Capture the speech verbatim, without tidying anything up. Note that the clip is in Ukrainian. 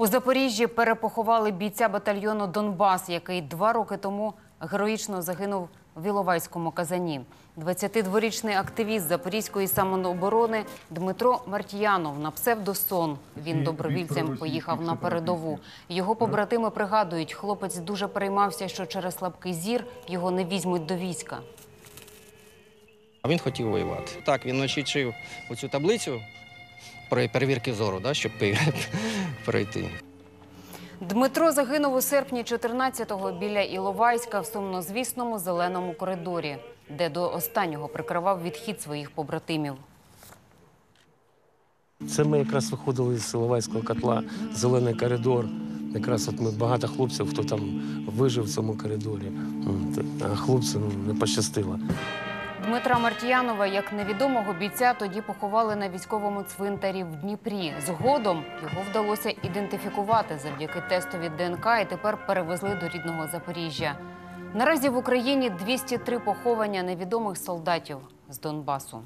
У Запоріжжі перепоховали бійця батальйону «Донбас», який два роки тому героїчно загинув в Іловайському казані. двадцятидворічний активіст Запорізької самооборони Дмитро Мартіянов на псевдосон. Він добровільцем поїхав на передову. Його побратими пригадують, хлопець дуже переймався, що через слабкий зір його не візьмуть до війська. А він хотів воювати. Так, він очищив оцю таблицю перевірки зору, щоб перейти. Дмитро загинув у серпні чотирнадцятого біля Іловайська в сумнозвісному зеленому коридорі, де до останнього прикривав відхід своїх побратимів. Це ми якраз виходили з Іловайського котла, зелений коридор. Якраз багато хлопців, хто там вижив в цьому коридорі, а хлопцям не пощастило. Дмитра Мартіянова як невідомого бійця тоді поховали на військовому цвинтарі в Дніпрі. Згодом його вдалося ідентифікувати завдяки тестові ДНК і тепер перевезли до рідного Запоріжжя. Наразі в Україні двісті три поховання невідомих солдатів з Донбасу.